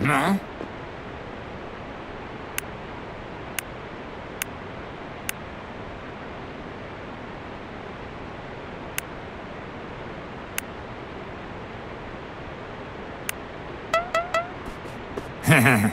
No? Haha.